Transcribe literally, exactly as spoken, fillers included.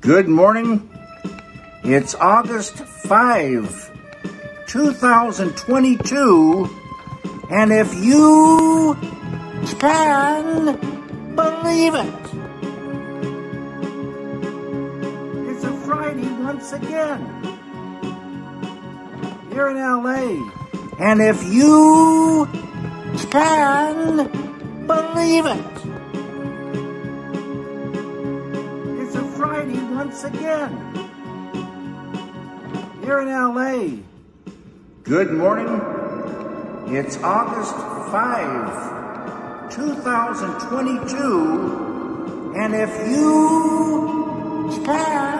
Good morning. It's August fifth, two thousand twenty-two, and if you can believe it, it's a Friday once again here in L A, and if you can believe it, Friday once again here in L A. Good morning. It's August fifth, two thousand twenty-two, and if you can